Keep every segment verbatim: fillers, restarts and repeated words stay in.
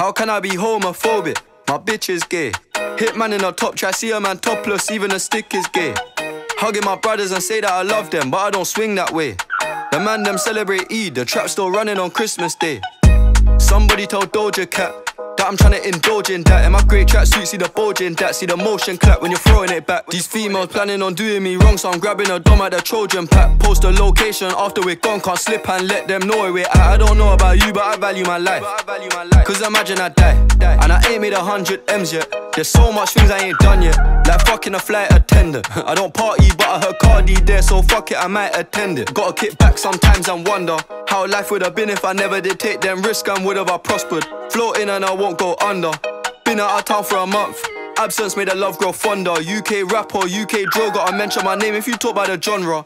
How can I be homophobic? My bitch is gay. Hitman in a top try, see a man topless, even a stick is gay. Hugging my brothers and say that I love them, but I don't swing that way. The man them celebrate Eid, the trap still running on Christmas Day. Somebody tell Doja Cat that I'm trying to indulge in that. In my great tracksuit, see the bulge in that. See the motion clap when you're throwing it back. These females planning on doing me wrong, so I'm grabbing a dom at the Trojan pack. Post a location after we're gone, can't slip and let them know where we're at. I don't know about you, but I value my life. Cause imagine I die, and I ain't made a hundred M's yet. There's so much things I ain't done yet, like fucking a flight attendant. I don't party, but I heard Cardi there, so fuck it, I might attend it. Gotta kick back sometimes and wonder how life would have been if I never did take them risks and would have I prospered. Floating and I won't go under. Been out of town for a month. Absence made the love grow fonder. U K rapper, U K drill, gotta mention my name if you talk by the genre.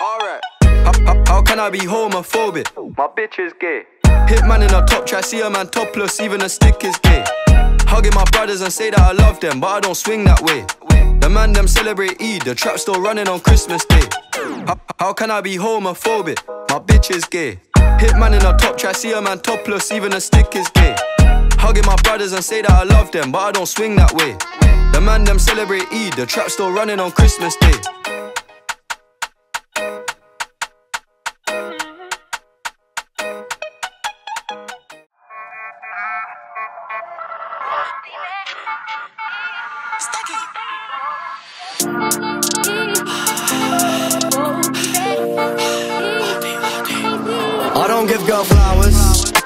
Alright. How, how, how can I be homophobic? My bitch is gay. Hitman in a top try, see a man topless, even a stick is gay. Hugging my brothers and say that I love them, but I don't swing that way. The man them celebrate Eid, the trap still running on Christmas Day. How, how can I be homophobic? My bitch is gay. Hitman in a top try, see a man topless, even a stick is gay. Hugging my brothers and say that I love them, but I don't swing that way. The man them celebrate Eid, the trap still running on Christmas Day.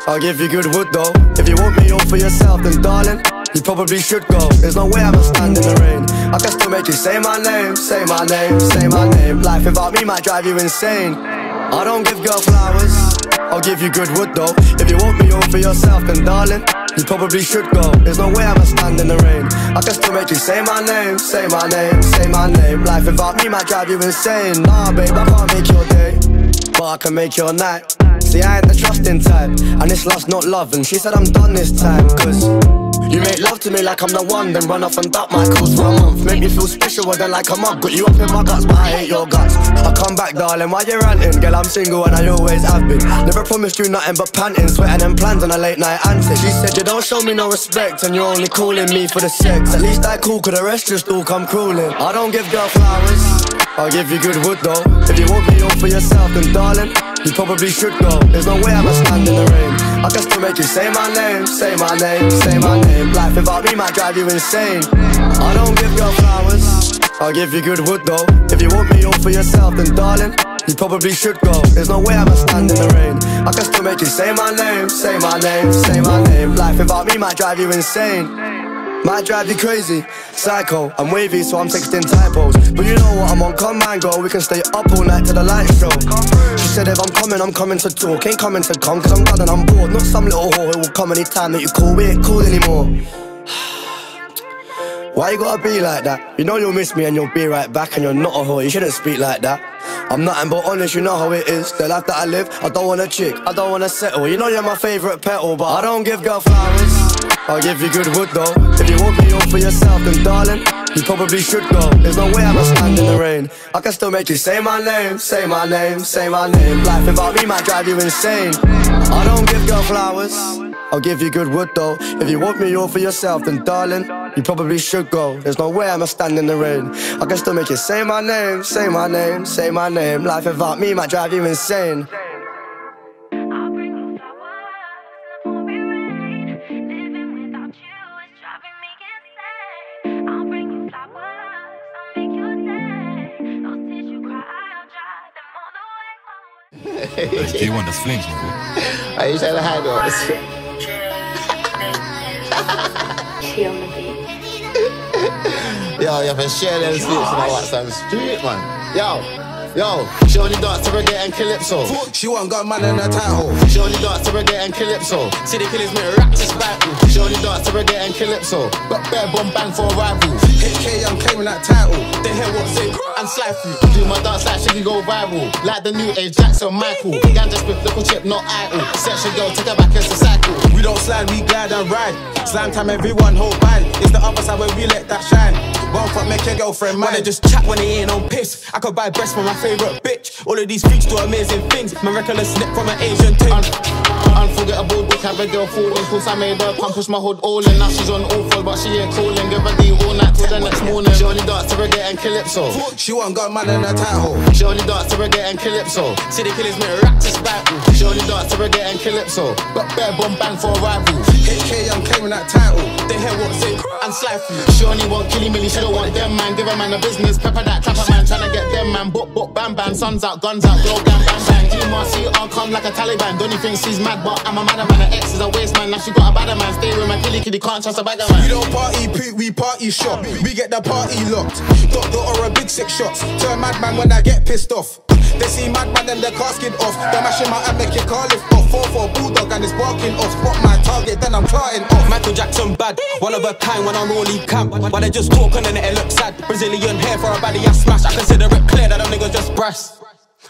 I'll give you good wood though. If you want me all for yourself, then darling, you probably should go. There's no way I'ma stand in the rain. I can still make you say my name, say my name, say my name. Life without me might drive you insane. I don't give girl flowers. I'll give you good wood though. If you want me all for yourself, then darling, you probably should go. There's no way I'ma stand in the rain. I can still make you say my name, say my name, say my name. Life without me might drive you insane. Nah babe, I can't make your day, but I can make your night. See, I ain't the trusting type, and this love's not love. And she said I'm done this time, cause you make love to me like I'm the one, then run off and duck my calls for a month. Make me feel special, then like I'm up. Got you up in my guts, but I hate your guts. I come back, darling, why you ranting? Girl, I'm single and I always have been. Never promised you nothing but panting, sweating and plans on a late night antic. She said you don't show me no respect, and you're only calling me for the sex. At least I cool, cause the rest just all come crawling. I don't give girl flowers, I'll give you good wood though. If you want me all for yourself, then darling, you probably should go. There's no way I'ma stand in the rain. I can still make you say my name, say my name, say my name. Life without me might drive you insane. I don't give girl flowers, I'll give you good wood though. If you want me all for yourself, then darling, you probably should go. There's no way I'ma stand in the rain. I can still make you say my name, say my name, say my name. Life without me might drive you insane. Might drive you crazy, psycho. I'm wavy, so I'm texting typos. But you know what, I'm on come and go. We can stay up all night till the light show. She said if I'm coming, I'm coming to talk. Ain't coming to come, cause I'm done and I'm bored. Not some little whore who will come anytime that you call. We ain't cool anymore. Why you gotta be like that? You know you'll miss me and you'll be right back. And you're not a whore, you shouldn't speak like that. I'm nothing but honest, you know how it is. The life that I live, I don't want a chick, I don't want to settle. You know you're my favourite petal, but I don't give girl flowers, I'll give you good wood though. If you want me all for yourself, then darling, you probably should go. There's no way I'ma stand in the rain. I can still make you say my name, say my name, say my name. Life without me might drive you insane. I don't give girl flowers, I'll give you good wood though. If you want me all for yourself, then darling, you probably should go. There's no way I'ma stand in the rain. I can still make you say my name, say my name, say my name. Life without me might drive you insane. Do you want the flings, nigga? Are you trying to hide us? She on the beat. Yo, you have been sharing them slips and all that sounds stupid, man. Yo. Yo, she only danced to reggae and calypso. She won't got man in her title. She only danced to reggae and calypso. See the killers make raps just battle. She only danced to reggae and calypso. Got bare bomb bang for a rival. Hit K, I'm claiming that title. They hear what's in and slide through. Do my dance like she can go viral. Like the new age Jackson Michael. Ganja split, local chip, not idle. Section girl, take her back as the cycle. We don't slide, we glide and ride. Slime time, everyone hold band. It's the other side where we let that shine. One fuck make your girlfriend mine. Wanna just chat when they ain't on piss. I could buy breasts for my favourite bitch. All of these freaks do amazing things. My reckless slip from an Asian tape. Un Unforgettable book have a girl falling, cause I made her pump, push my hood all in. Now she's on all fours, but she ain't calling. Give her the all night till the next morning. She only darts to reggae and calypso. She won't go mad in her title. She only darts to reggae and calypso. City killers make rap to battle. She only darts to reggae and calypso. Got bare bomb bang for a rival. K K, I'm claiming that title. They hear what's in and slide through. She only want killy milly, she don't want them man. Give a man a business, pepper that clapper man. Tryna get them man, bop bop bam bam. Sun's out, guns out, blow down bam bang. Team R C R come like a Taliban. Donny thinks she's mad, but I'm a madder man. Her ex is a waste man, now she got a badder man. Stay with my killy killy, can't trust a bagger man. We don't party poop, we party shop. We get the party locked. Doctor or a big six shots. Turn madman when I get pissed off. They see madman and the casket off. They're mashing my head, make your car lift off. Four for a bulldog and it's barking off. Spot my target, then I'm clarting off. Michael Jackson bad, one of a kind when I'm rolling camp. Why they just talking and it looks sad. Brazilian hair for a body I smash. I consider it clear that them niggas just brass.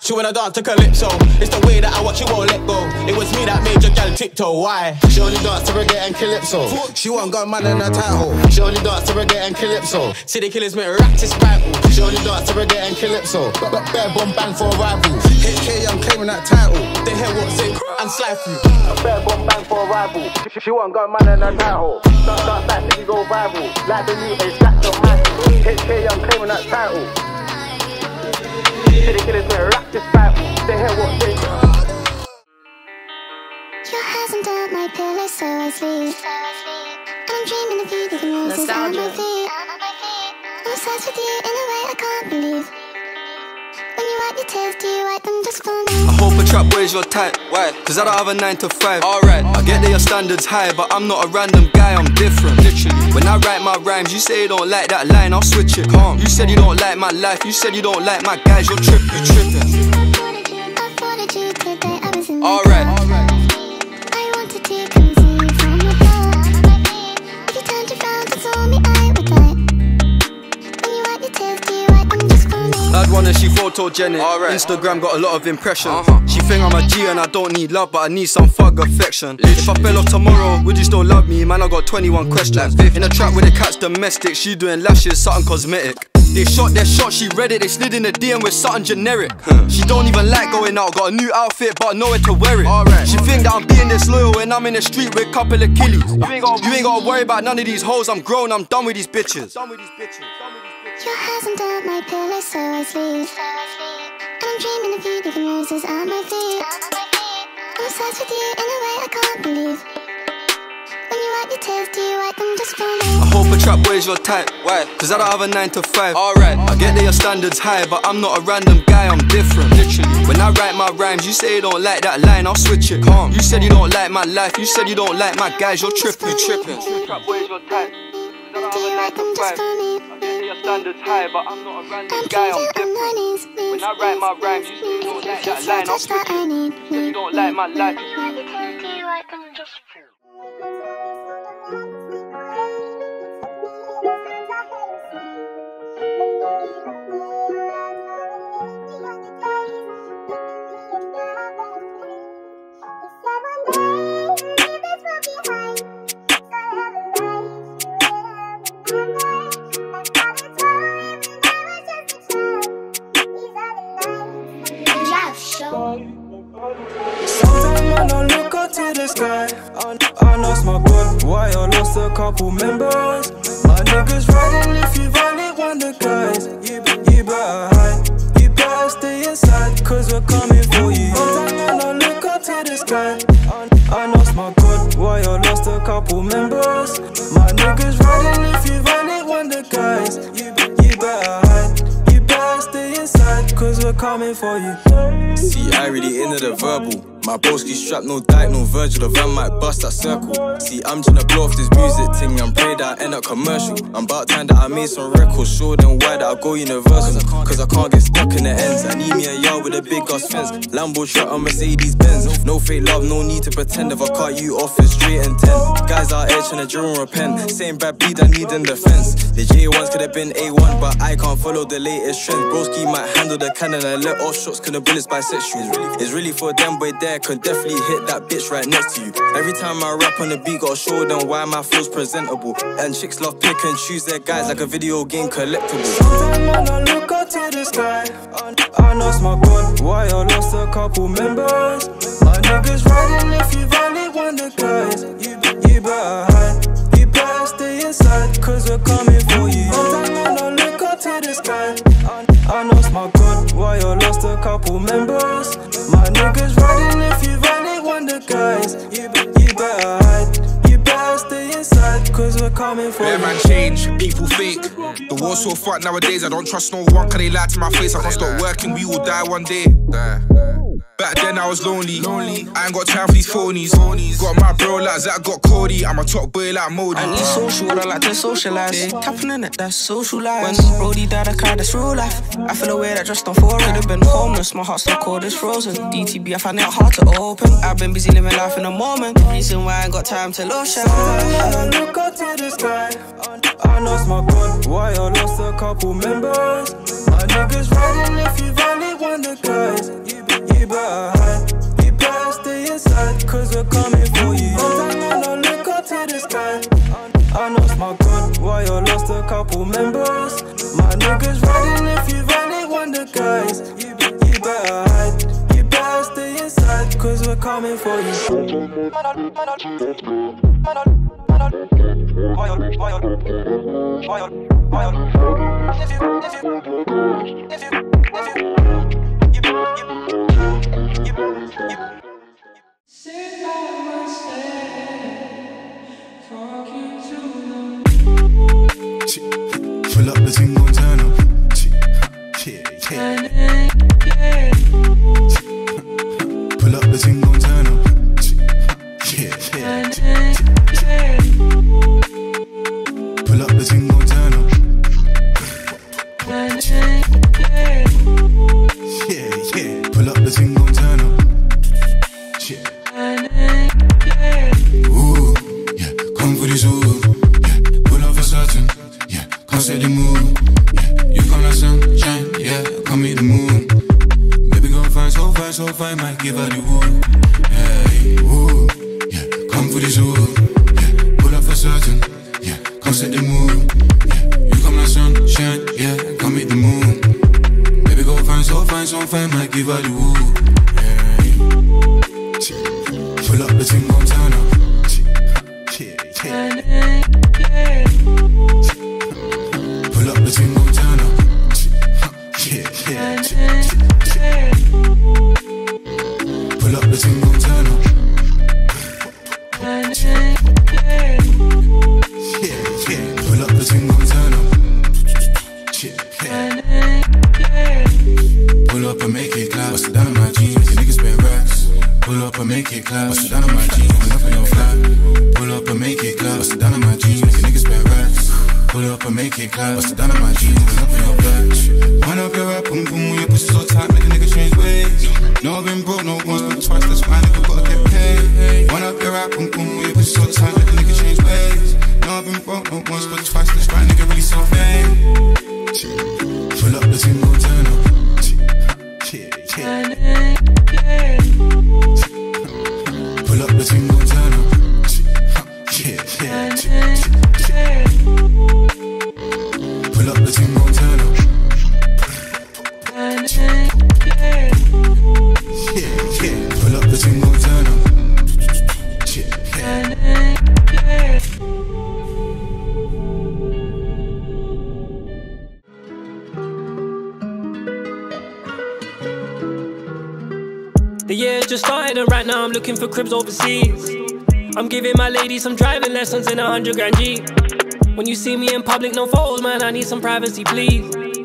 She wanna dance to calypso. It's the way that I watch, she won't let go. It was me that made your gal tiptoe, why? She only dance to reggae and calypso. She won't go mad in her title. She only dance to reggae and calypso. City killers make rap to spiteful. She only dance to reggae and calypso. Got bare bomb bang for a rival. K K, I'm claiming that title. They hear what's in and slide through. Got bare bomb bang for a rival. She won't go mad in her title. Start, start, start, till you go rival. Like the new age, Jackson Michael. K K, I'm claiming that title. City killers may rock this battle. They hear what they do. Your hands and down my pillow, so I sleep. And I'm dreaming of you with the noises on my feet. I'm obsessed with you in a way I can't believe. When you wipe your tears, do you wipe them just for me? I hope a trap boy is your type. Why? Cause I don't have a nine to five. Alright, I get that your standards high, but I'm not a random guy, I'm different. Literally. When I write my rhymes, you say you don't like that line, I'll switch it. Calm. You said you don't like my life, you said you don't like my guys, you're tripping, you're tripping. I thought you, today I was in. Alright, alright. I wanted to come see you from the door. If you turned around and saw me, I would die. When you wipe your tears, do you wipe them just for me? I'd wanna she photogenic, right. Instagram got a lot of impressions. uh-huh. She think I'm a G and I don't need love, but I need some fuck affection. Literally. If I fell off tomorrow, would you still love me? Man, I got twenty-one questions. Like in a trap with the cat's domestic, she doing lashes, something cosmetic. They shot their shot, she read it, they slid in the D M with something generic. huh. She don't even like going out, got a new outfit but nowhere to wear it. right. She think that I'm being disloyal when I'm in the street with a couple of killies. You ain't gotta, you ain't gotta worry about none of these hoes, I'm grown, I'm done with these bitches. Done with these bitches. Your hair's under my pillow, so I sleep. And I'm dreaming of you leaving roses on my feet. I'm obsessed with you in a way I can't believe. When you wipe your tears, do you wipe them just for me? I hope a trap boy is your type. Why? Cause I don't have a nine to five. Alright, I get that your standards high, but I'm not a random guy, I'm different. Literally. When I write my rhymes, you say you don't like that line, I'll switch it. Calm. You said you don't like my life, you said you don't like my guys, you're tripping, tripping. Trap boy is your type. Do you wipe them just for me? Standards high, but I'm not a random guy, I'm different. When I write my rhymes, you say you don't like that line, I'll switch it. You don't like my life. Sometimes when I look up to the sky, I lost my God, why I lost a couple members. My niggas riding if you violate one of the guys. You, be, you better hide, you better stay inside, cause we're coming for you. Sometimes when I look up to the sky, I lost my God, why I lost a couple members. My niggas riding if you violate one of the guys. You, be, you better hide, you better stay inside, cause we're coming for you. See, I really into the verbal. My broski strapped, no dyke, no Virgil. The van might bust that circle. See, I'm tryna blow off this music thing and pray that I end up commercial. I'm about time that I made some records, show them why that I go universal. Cause I can't get stuck in the ends. I need me a yard with a big ass fence. Lambo truck and Mercedes Benz. No fake love, no need to pretend. If I cut you off, it's straight and ten. Guys out here tryna drill and repent. Same bad beat, I need in defense. The J ones could've been A one, but I can't follow the latest trends. Broski might handle the cannon and let off shots, couldn't bullets bisexual. It's really for them, boy, there. Could definitely hit that bitch right next to you. Every time I rap on the beat, gotta show them why my flow's presentable. And chicks love pick and choose their guys like a video game collectible. Sometimes when I look up to the sky, I lost my God, why I lost a couple members. My niggas riding if you violate one of the guys. fast. You, be you better hide. You better stay inside, cause we're coming for you. Let man change, people fake. The war's so fucked nowadays, I don't trust no one, cause they lie to my face. I can't stop working, we will die one day. Back then I was lonely. lonely. I ain't got time for these phonies. phonies. Got my bro like Zach, got Cody. I'm a top boy like Modi. I need social, I like to socialise. Tapping in it, that's social life. When Brody died, I cried, that's real life. I feel away that just on four. Could've been homeless, my heart's so cold, it's frozen. D T B, I find it hard to open. I've been busy living life in the moment. Reason why I ain't got time to lotion. I look up to the sky. I lost my god, why I lost a couple members. My niggas riding if you've only one the guys. You better hide, you better stay inside, cause we're coming for you. I don't look up to the sky. I lost my god, why you lost a couple members. My niggas riding if you've only won the guys. You, you better hide, you better stay inside, cause we're coming for you. Sit by my stand, talking to them. Pull up the single turn up. Yeah, yeah. Pull up the single turn up. Yeah, yeah. Pull up the single turn up. Yeah, yeah. Pull up the single turn up. Say the moon, yeah. You come like sunshine, yeah. Come in the moon. Baby, go find so fine, so fine. Might give her the wood, hey, woo, yeah. Come for the zoo, yeah. Pull up for certain, yeah. Come set the moon, yeah. You come like sunshine, yeah. Come in the moon. Baby, go find so fine, so fine. Might give her the wood, hey. Pull up the thing, go turn up. Yeah, yeah, yeah. Pull up the single turn up. Yeah, yeah, yeah. Pull up the single turn up. Yeah, yeah. Pull up the single turn up. Yeah, yeah. Pull up and make it clap. Bust it down on my jeans. You niggas been racks. Pull up and make it clap. Bust it down on my jeans. Pull up on your flat. Pull up and make it clap. Bust it down on my jeans. You niggas been racks. Pull up and make it clap. Bust it down on my jeans. Pull up in your back. Wind up your rap, boom boom. Your pussy so tight, make a nigga change ways. No, I've been broke, no once, but twice. That's why nigga gotta get paid. Wind up your rap, boom boom. Your pussy so tight, make a nigga change ways. No, I've been broke, no once, but twice. That's why nigga really so vain. Pull up the single turn up. Yeah, yeah. Pull up the single turn up. Yeah, yeah, yeah. Pull up the single turn up. Yeah, yeah. Pull up the single turn up. Yeah, yeah. The year just started and right now I'm looking for cribs overseas. I'm giving my lady some driving lessons in a hundred grand Jeep. When you see me in public, no photos, man, I need some privacy, please.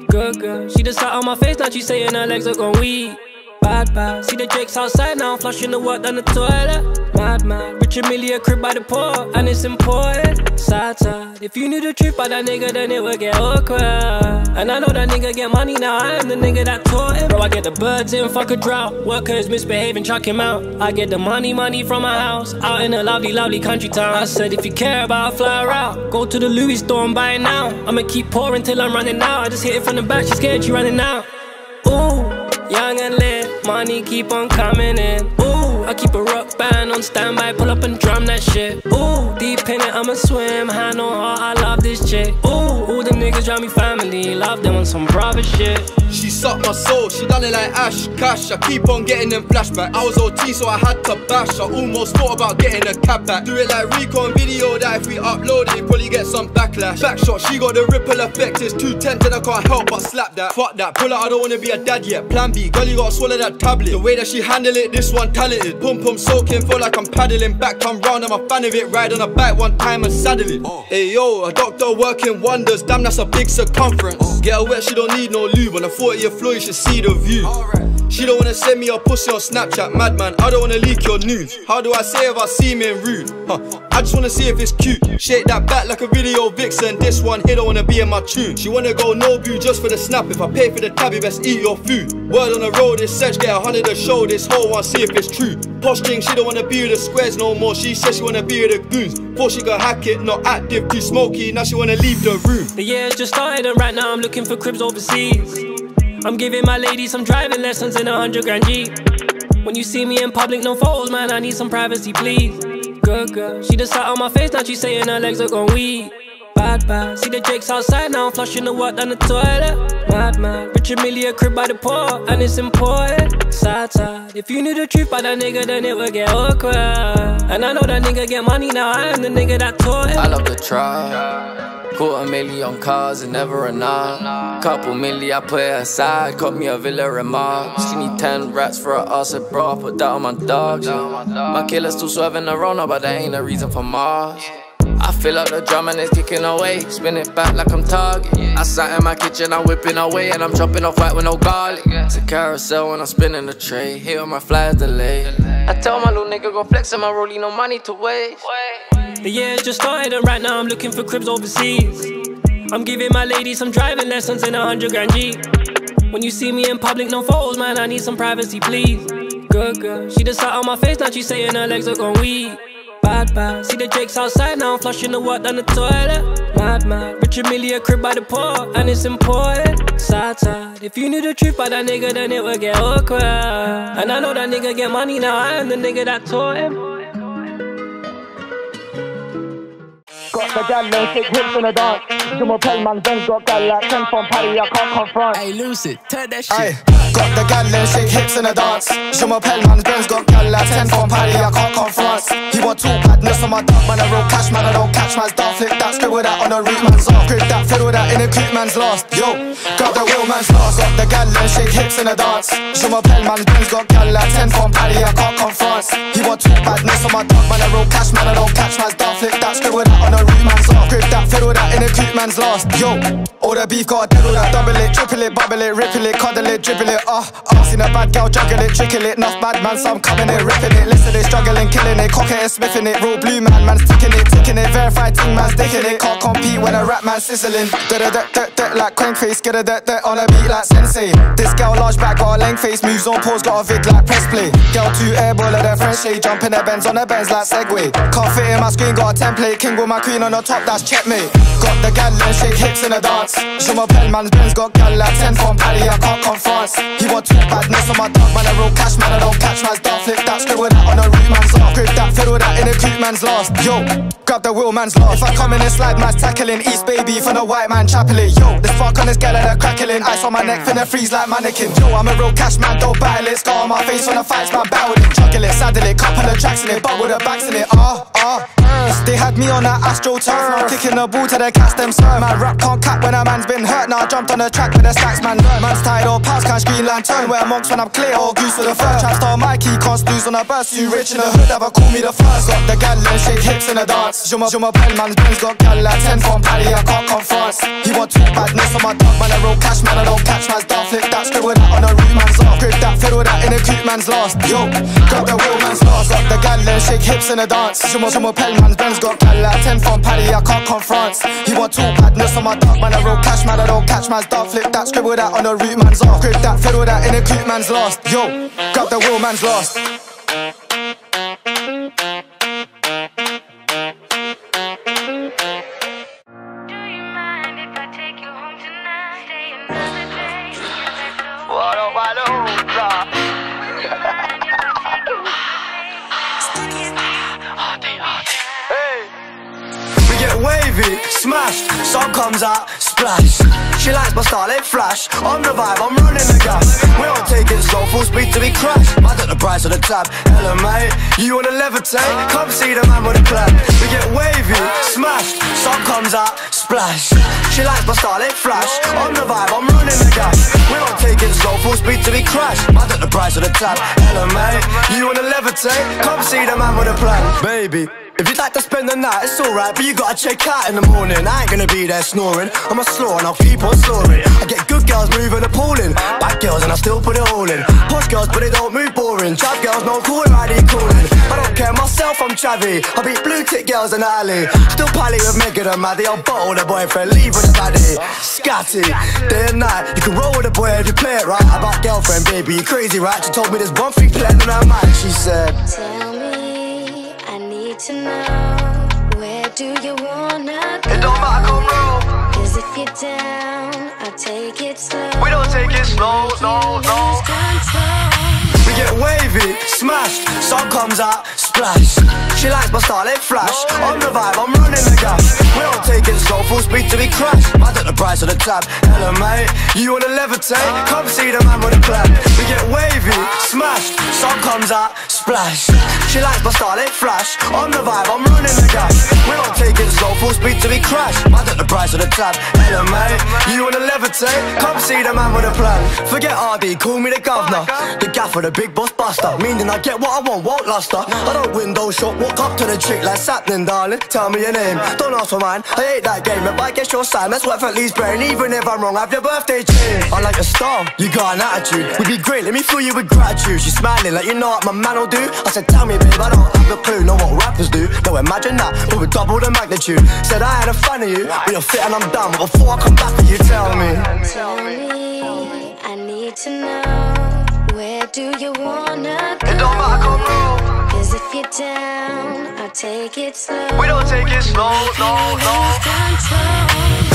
Good girl, she just sat on my face, now she's saying her legs are gone weak. Bad, bad, see the Drake's outside now, flushing the work down the toilet. Mad, mad, rich and million crib by the port, and it's important. Sad, sad, if you knew the truth about that nigga, then it would get awkward. And I know that nigga get money, now I am the nigga that taught him. Bro, I get the birds in, fuck a drought. Workers misbehaving, chuck him out. I get the money, money from my house, out in a lovely, lovely country town. I said, if you care about, fly her out. Go to the Louis store and buy it now. I'ma keep pouring till I'm running out. I just hit it from the back, she's scared she running out. Ooh. Young and lit, money keep on coming in. Ooh, I keep a rock band on standby, pull up and drum that shit. Ooh, deep in it, I'ma swim, hand on heart, I love this chick. Ooh, all the niggas round me family, love them on some private shit. She sucked my soul, she done it like Ash Cash. I keep on getting them flashbacks. I was O T so I had to bash. I almost thought about getting a cab back. Do it like Recon video, that if we upload it, probably get some backlash. Backshot, she got the ripple effect, it's too tempting, I can't help but slap that. Fuck that, pull out, I don't wanna be a dad yet. Plan B, girl you gotta swallow that tablet. The way that she handle it, this one talented. pum pum soaking, feel like I'm paddling. Back come round, I'm a fan of it. Ride on the back one time and saddle it. Oh. Hey yo, a doctor working wonders. Damn, that's a big circumference. Oh. Get her wet, she don't need no lube. On a forty-year floor, you should see the view. All right. She don't wanna send me a pussy on Snapchat, madman. I don't wanna leak your news. How do I say if I seem rude? Huh. I just wanna see if it's cute. Shake that back like a video vixen. This one here don't wanna be in my tune. She wanna go no boo just for the snap. If I pay for the tab, you best eat your food. Word on the road is search, get a hundred to show this whole one, see if it's true. Posting, she don't wanna be with the squares no more. She says she wanna be with the goons. Before she got hack it, not active, too smoky. Now she wanna leave the room. The year's just started and right now I'm looking for cribs overseas. I'm giving my lady some driving lessons in a hundred grand Jeep. When you see me in public, no photos, man, I need some privacy, please. Good girl, she just sat on my face, now she's saying her legs are gone weak. Bad, bad, see the jakes outside now, I'm flushing the water down the toilet. Mad, mad, Richard Millie a crib by the port, and it's important. Sad, sad, if you knew the truth about that nigga, then it would get awkward. And I know that nigga get money, now I am the nigga that taught him. I love the tribe. Quarter million cars and never enough. Couple milli, I put it aside. Caught me a Villa and Mark. She need ten rats for her asset, bro. I put that on my dog. Yeah. My killer still swerving around, but that ain't a reason for Mars. I fill up the drum and it's kicking away. Spin it back like I'm Target. I sat in my kitchen, I'm whipping away, and I'm chopping off white with no garlic. It's a carousel when I'm spinning the tray. Here on my flyers delay. I tell my little nigga go flex, and I rolling no money to waste. The year's just started and right now I'm looking for cribs overseas. I'm giving my lady some driving lessons in a hundred grand Jeep. When you see me in public, no photos, man, I need some privacy, please. Good girl, she just sat on my face, now she's saying her legs are gone weak. Bad, bad, see the jakes outside, now I'm flushing the water down the toilet. Mad, mad, Richard Millie a crib by the port, and it's important. Sad, sad, if you knew the truth about that nigga, then it would get awkward. And I know that nigga get money, now I am the nigga that taught him. Got the gal and thick hips in the dance. Jumbo Pellman then got gal like ten from Paddy, I can't confront. Hey, Lucid, turn that shit. Aye. Got the gal and thick hips in the dance. Jumbo Pellman then got gal like ten from Paddy, I can't confront. He want two badness on my dog, man, a real cash man, I don't catch man's dark. Flip that script with that on a root man's off. Grip that fiddle that in a creep man's lost. Yo, grab the wheel man's lost. Got the gal and thick hips in the dance. Jumbo Pellman then got gal like ten from Paddy, I can't confront. He want two badness on my dog, man, a real cash man, I don't catch man's dark. Flip that script with that on a root man's off. Grip that fiddle that in a creep man's lost. Yo, all the beef got a diddle that. Double it, triple it, bubble it, ripple it, cuddle it, dribble it. Ah, uh, ah, uh. Seen a bad gal juggle it, trickle it. Enough bad man, some coming it, ripping it. Listen, they struggling, killing it, cock it, sniffing it. Real blue man, man's ticking it, ticking it. Verified ting, man's dicking it. Can't compete when a rap man's sizzling. Da da da da da like crank face, get a da da on a beat like sensei. This gal large back, got a length face, moves on pause, got a vid like press play. Gal two airball at their French shade, jumping their bends on their bends like Segway. Can't fit in my screen, got a template, king with my queen on the top, that's checkmate. Got the gal and shake hips in the dance. Jumbo Pellman's Benz got gal like ten from Paddy, I can't confront. He want two badness on my dog, man, a real cash man, I don't catch man's dark. Flip that script with that on a root man's off. Grip that fiddle that in a creep man's lost. Yo, grab the wheel man's lost. If I come in and slide, man's tackling. East baby from the white man chapelet. Yo, this fuck on this gal like a crackling. Ice on my neck, finna freeze like mannequin. Yo, I'm a real cash man, don't battle it. Scar on my face when I fights, man, battle it. Juggle it, saddle it, couple of tracks in it, but with the backs in it. Ah, ah, ah. They had me on that astro turf, now kicking the ball to the cats them serve. My rap can't cap when a man's been hurt. Now I jumped on the track with the stacks, man. Man's tied all pounds, cash green lantern. Wear monks when I'm clear or goose with a fur. Trap star Mikey, can't snooze on a burst. You rich in the hood, ever call me the first. Got the gal and shake hips in the dance. Jumbo Jumbo Pellman's Benz got gal like ten from Paddy, I can't confront. He want two badness on my dog, man, a real cash man, I don't catch man's dark. Flip that script with that on a root man's off. Grip that fiddle that in a creep man's lost. Yo, grab the wheel man's lost. Got the gal and shake hips in the dance. Jumbo Jumbo Pellman's Benz got gal like ten from Paddy, I can't confront. He want two badness on my dark, man, a real cash man, I don't catch man's dark. Flip that scribble that on the root man's off. Grip that fiddle that in a creep man's lost. Yo, grab the wheel man's lost. Wavy, smashed, sun comes out, splash. She likes my starlit flash. On the vibe, I'm running the gas. We don't take it slow, full speed till we crash. I got the price on the tab, hello mate. You wanna levitate? Come see the man with a clap. We get wavy, smashed, sun comes out, splash. She likes my starlit flash. On the vibe, I'm running the gas. We We don't take it slow, full speed till we crash. I took the price of the tab. Hello mate, you wanna levitate? Come see the man with a plan. Baby, if you'd like to spend the night, it's alright, but you gotta check out in the morning. I ain't gonna be there snoring. I'm a slaw and I'll keep on snoring. I get good girls moving appalling, bad girls and I still put it all in. Posh girls but they don't move boring, trap girls no calling, Roddy calling. I don't care myself, I'm chavvy. I beat blue tick girls in the alley. Still pally with Megan and Maddy. I'll bottle the boyfriend, leave with Maddy. Scatty, day and night. You can roll with a boy if you play it right. About girlfriend, baby, you crazy right? She told me there's one thing planned and I might. She said, tell me to know, where do you wanna go? It don't matter, come round. Cause if you're down, I'll take it slow. We don't take it slow, no, no. We get wavy, smashed, sun comes out, splash. She likes my starlit flash. On the vibe, I'm running the gas. We don't take it slow, full speed till we crash. I took the price of the tab. Hello mate, you wanna levitate? Come see the man with a plan. We get wavy, smashed, sun comes out, splash. She likes my starlit flash. On the vibe, I'm running the gas. We don't take it slow, full speed till we crash. I took the price of the tab. Hello mate, you wanna levitate? Come see the man with a plan. Forget R D, call me the governor, the gaffer, the big boss buster. Meaning I get what I want, won't last her. I don't window shop, walk up to the chick like happening, darling, tell me your name. Don't ask for mine, I hate that game. If I get your sign, that's worth at least brain. Even if I'm wrong, have your birthday chin. I like a star, you got an attitude. We'd be great, let me fool you with gratitude. She's smiling like you know what my man'll do. I said tell me babe, I don't have a clue. Know what rappers do, no imagine that, but with double the magnitude. Said I had a fan of you, but you're fit and I'm done. But before I come back for you, tell me. Tell me, I need to know, where do you wanna go? It don't matter, come roll. Cause if you're down, I'll take it slow. We don't take it slow, no, no.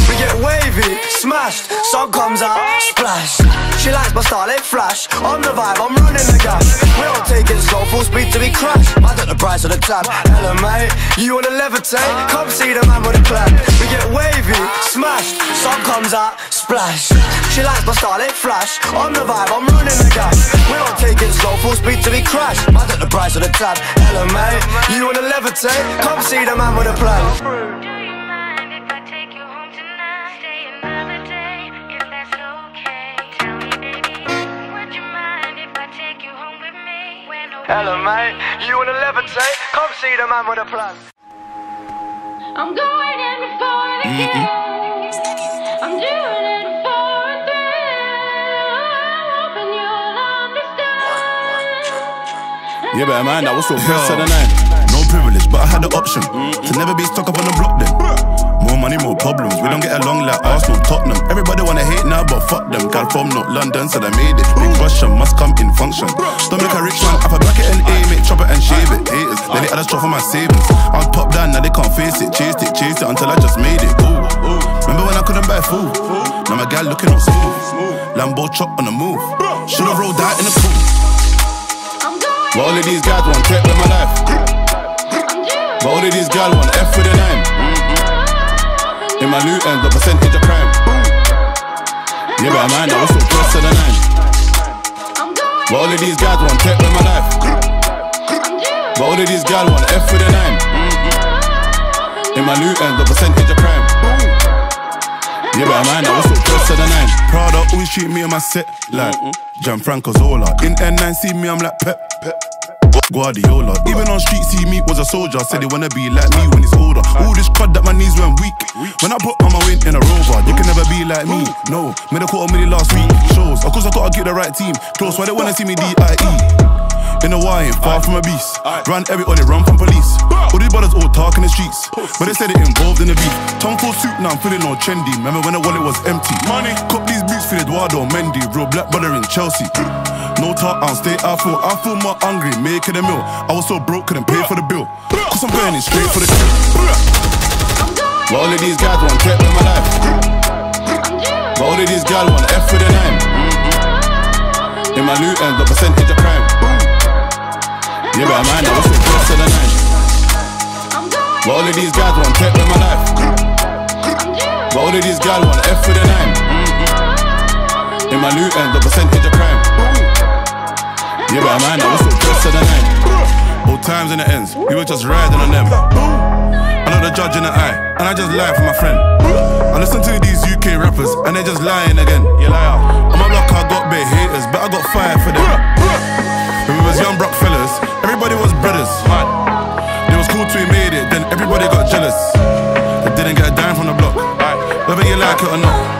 We get wavy, smashed, sun comes out, splash. She likes my starlit flash. On the vibe, I'm running the gas. We don't take it slow, full speed till we crash. I took the price of the tab. Hello mate, you wanna levitate? Come see the man with a plan. We get wavy, smashed, sun comes out, splash. She likes my starlit flash. On the vibe, I'm running the gas. We don't take it slow, full speed till we crash. I took the price of the tab. Hello mate, you wanna levitate? Come see the man with a plan. Do you mind if I take you home tonight? Stay another day, if that's okay. Tell me baby, would you mind if I take you home with me? Hello mate, you wanna levitate? Come see the man with a plan. I'm going in for it again. Mm-mm. I'm doing it for a thrill. I'm hoping you'll understand. Yeah, better mind that. What's up, girl? Privilege, but I had the option to never be stuck up on the block then. More money, more problems. We don't get along like Arsenal, Tottenham. Everybody wanna hate now, but fuck them. Girl from North London, so I made it. Big Russian must come in function. Stomach a rich man, I back it and aim it, chop it and shave it. Haters, then they had a straw for my savings. I was popped down, now they can't face it. Chased it, chased it until I just made it. Ooh. Remember when I couldn't buy food? Now my guy looking up smooth. Lambo chop on the move. Should've rolled out in the pool. But all of these guys want tech with my life. But all of these gal want F with a nine. Mm-hmm. In my new end, the percentage of crime. Yeah, but I mind that was the dress of the nine. But all of these guys want tech with my life. But all of these gal want F with a nine. Mm-hmm. In my new end, the percentage of crime. Yeah, but I mind that was the dress of the nine. Prada always treat me in my set like Gianfranco Zola. In N nine, see me, I'm like Pep. Pep. Guardiola. Even on street, see me was a soldier. Said they wanna be like me when it's older. All this crud that my knees went weak. When I put on my weight in a rover, they can never be like me. No, made a quarter million last week. Shows, of course I gotta get the right team. Close, why they wanna see me D I E? In a wine, far from a beast. Ran everybody, run from police. All these brothers all talk in the streets, but they said it involved in the beef. Tongue full soup, now I'm feeling all trendy. Remember when the wallet was empty? Money. Cop these boots for Eduardo Mendy. Real black brother in Chelsea. No talk, I'll stay out full. I feel more hungry, making a meal. I was so broke, couldn't pay for the bill. Cause I'm burning straight for the kill. But all of these guys want tech with my life. But all of these guys want F with a nine. In my new end, the percentage of crime. Yeah, but I mind that was the first of the nine. But all of these guys want tech with my life. But all of these guys want F with a nine. In my new end, the percentage of crime. Yeah, but man, I was so dressed to the night. Old times and the ends, we were just riding on them. Another judge in the eye, and I just lied for my friend. I I listen to these U K rappers and they're just lying again. You liar. On my block I got big haters, but I got fire for them. When we was young broke fellas, everybody was brothers. They was cool till we made it, then everybody got jealous. They didn't get a dime from the block, whether you like it or not.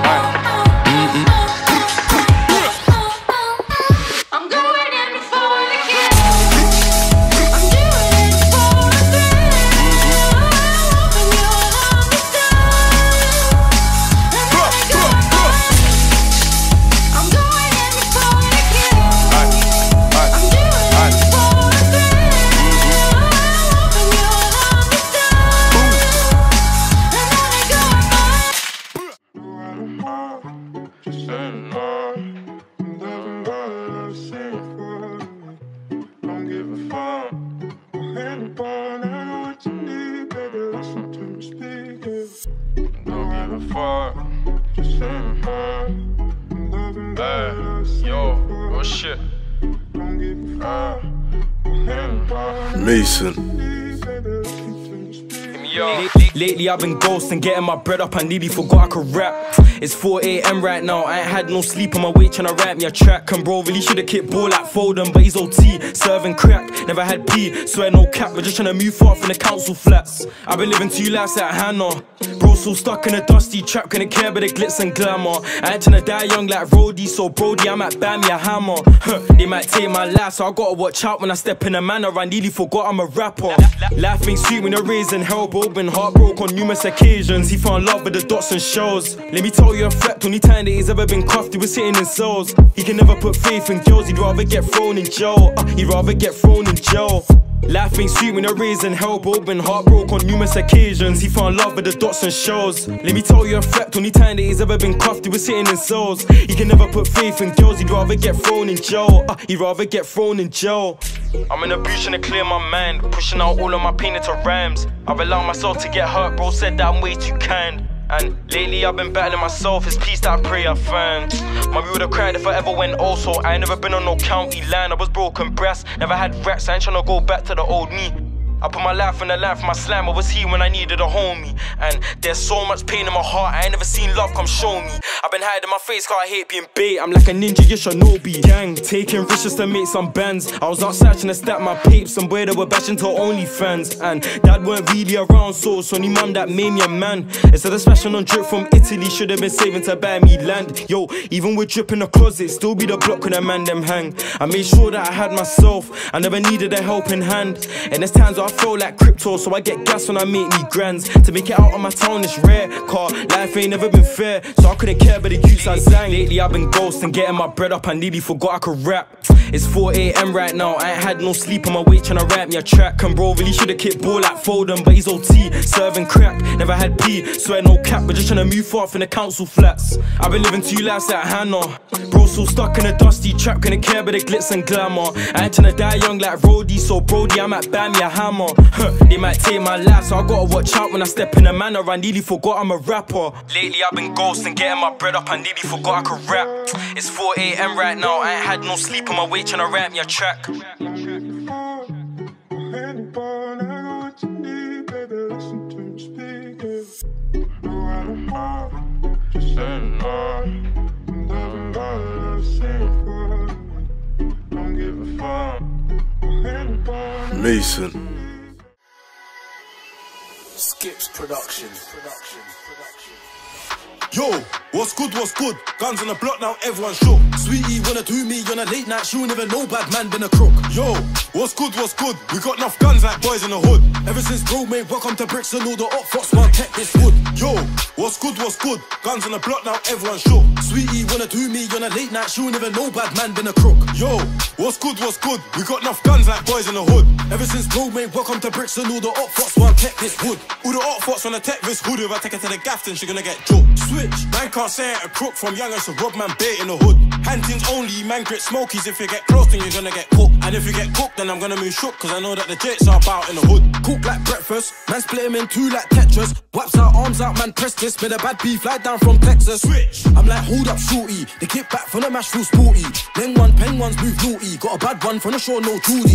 I've been ghosting, getting my bread up. I nearly forgot I could rap. It's four A M right now, I ain't had no sleep. On my way trying to write me a track. And bro really shoulda kicked ball like Foden, but he's O T, serving crack. Never had pee, swear no cap. We're just trying to move far from the council flats. I've been living two lives at Hannah. Bro so stuck in a dusty trap, couldn't care about the glitz and glamour. I ain't trying to die young like Roddy, so Brody I might buy me a hammer. Huh, they might take my life, so I gotta watch out when I step in a manner. I nearly forgot I'm a rapper. Life ain't sweet when you're raising hell, bro. Been heartbroken on numerous occasions. He found love with the dots and shells. Let me tell you a fact, only time that he's ever been cuffed, he was sitting in cells. He can never put faith in girls, he'd rather get thrown in jail. uh, He'd rather get thrown in jail. Life ain't sweet when you're raising hell, bro. Been heartbroken on numerous occasions. He found love with the dots and shells. Let me tell you a fact, only time that he's ever been cuffed, he was sitting in cells. He can never put faith in girls, he'd rather get thrown in jail. uh, He'd rather get thrown in jail. I'm in a booth trying to clear my mind, pushing out all of my pain into rhymes. I've allowed myself to get hurt, bro, said that I'm way too kind. And lately I've been battling myself, it's peace that I pray I find. My we would've cried if I ever went old, so I ain't never been on no county line. I was broken brass, never had rats, I ain't tryna go back to the old me. I put my life in the life, my slam, I was here when I needed a homie. And there's so much pain in my heart, I ain't never seen love come show me. I've been hiding my face cause I hate being bait, I'm like a ninja, you shinobi. Gang, taking riches to make some bands. I was outside trying to stack my papes, somewhere they were bashing to OnlyFans. And dad weren't really around, so it's only mum that made me a man. Instead of smashing on drip from Italy, should've been saving to buy me land. Yo, even with drip in the closet, still be the block when a man them hang. I made sure that I had myself, I never needed a helping hand. And there's times I I feel like crypto, so I get gas when I make me grands. To make it out of my town is rare, car life ain't never been fair, so I couldn't care about the youths I sang. Lately I've been ghosting, getting my bread up, I nearly forgot I could rap. It's four A M right now, I ain't had no sleep. On my way trying to write me a track. And bro really shoulda kicked ball like Foden, but he's O T, serving crack. Never had pee, swear no cap, but just trying to move far from the council flats. I've been living two lives like Hannah. Bro so stuck in a dusty trap, couldn't care about the glitz and glamour. I ain't trying to die young like Brody, so Brody I might buy me a hammer. Huh, they might take my life, so I gotta watch out when I step in a manner. I nearly forgot I'm a rapper. Lately I've been ghosting, getting my bread up, I nearly forgot I could rap. It's four A M right now, I ain't had no sleep. On my way trying to rap me a track. Mason Skip's production. Production. Production. Yo, what's good, what's good? Guns on the block now, everyone shook. Sweetie wanna do me on a late night, she never know bad man been a crook. Yo, what's good, what's good? We got enough guns like boys in the hood. Ever since bro made welcome to bricks and all the up fox man tech this wood. Yo, what's good, what's good? Guns on the block now, everyone shook. Sweetie wanna do me on a late night, she never know bad man been a crook. Yo, what's good, what's good? We got enough guns like boys in the hood. Ever since bro made welcome to bricks and all the up fox man tech this wood. All the up fox on the tech this wood, if I take her to the gaff then she gonna get joked. Switch, man can't say it a crook from young as a rob man bait in the hood. Hantings only, man grit smokies. If you get close then you're gonna get cooked. And if you get cooked then I'm gonna move shook, cause I know that the jets are about in the hood. Cook like breakfast, man split him in two like Tetris. Waps our arms out, man press this. Made a bad beef, fly down from Texas. Switch, I'm like hold up shorty. They kick back from the mash full sporty. Then one, pen ones move naughty. Got a bad one from the shore, no Judy.